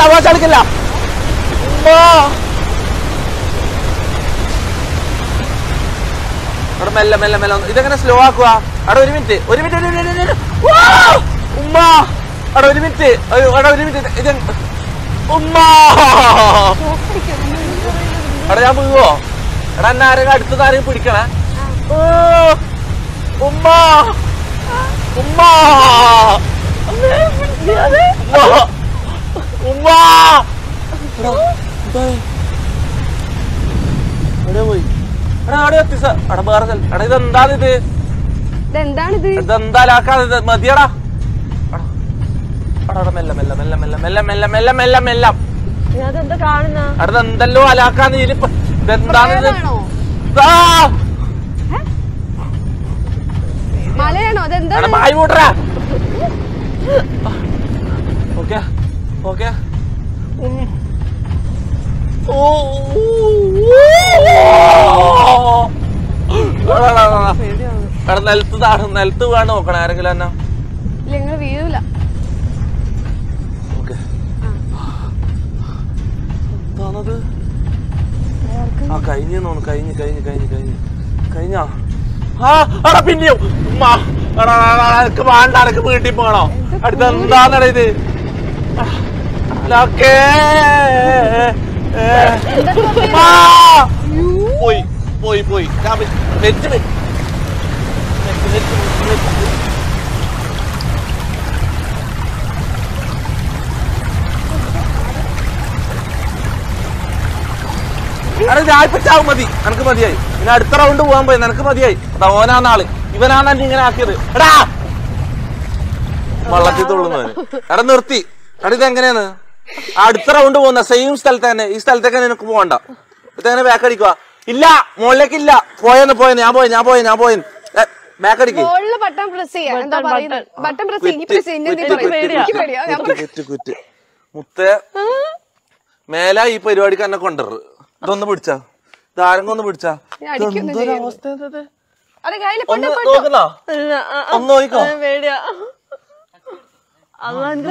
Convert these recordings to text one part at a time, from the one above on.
ತಗೋಚಾಡ್ಕಿಲ್ಲ മെല്ലെ മെല്ലെ മെല്ലെ ഇതെങ്ങനെ സ്ലോ ആക്കുക. അവിടെ ഒരു മിനിറ്റ് ഉമ്മ അവിടെ ഒരു മിനിറ്റ് ഇത് ഉമ്മ അവിടെ ഞാൻ പോവോ എടാ എന്നെ ആരെങ്കിലും അടുത്തത് ആരെയും പിടിക്കണേ ഉമ്മ ഉമ്മ ഉമ്മ എവിടെ പോയി നിലത്ത് വീഴാൻ നോക്കണം ആരെങ്കിലും എന്നാ വീഴൂല കഴിഞ്ഞു തോന്നുന്നു കഴിഞ്ഞു കഴിഞ്ഞു കഴിഞ്ഞു കഴിഞ്ഞു കഴിഞ്ഞാ പിന്നെ വേണ്ട അനക്ക് വീട്ടിൽ പോകണോ അടുത്ത എന്താന്നറിയ ഇത് പോയി പോയി പോയി വെച്ച് ായിപ്പിച്ചാവും മതി എനിക്ക് മതിയായി പിന്നെ അടുത്ത റൗണ്ട് പോകാൻ പോയി എനിക്ക് മതിയായി അതാ ഓനാണ് ആള് ഇവനാണ് എന്നെ ഇങ്ങനെ ആക്കിയത് എടാ വള്ളത്തിൽ തുള്ളുന്നവന് എടാ നിർത്തി എടാ ഇതെങ്ങനെയാണ് അടുത്ത റൗണ്ട് പോകുന്ന സെയിം സ്ഥലത്ത് തന്നെ ഈ സ്ഥലത്തേക്ക് നിനക്ക് പോകണ്ട ഇതെങ്ങനെ ബാക്ക് അടിക്കുക ഇല്ല മുകളിലേക്കില്ല പോയെന്ന് ഞാൻ പോയി മേല ഈ പരിപാടിക്ക് എന്നെ കൊണ്ടുവരും ഇതൊന്ന് പിടിച്ചാ ഇതാരെങ്കിലും ഒന്ന് പിടിച്ചാ അവസ്ഥ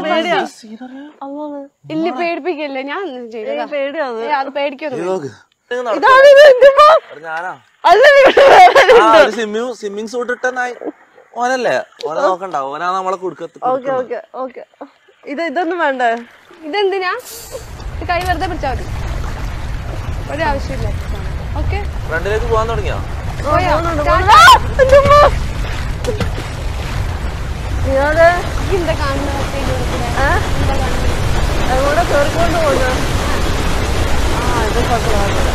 ഇല്ല പേടിപ്പിക്കല്ലേ ഞാൻ പേടിക്കുന്നു സ്വിമ്മിംഗ് സൂട്ട് ഇട്ട ഓനല്ലേ ഓന നോക്കണ്ട ഓനാ നമ്മളെ കൊടുക്കത്ത് ഇതൊന്നും വേണ്ട ഇതെന്തിനാ കൈ വെറുതെ പിടിച്ചാ മതി ഒരാവശ്യമില്ല ഓക്കെ ഫ്രണ്ടിലേക്ക് പോവാൻ തുടങ്ങിയോ എന്താ കാണുന്ന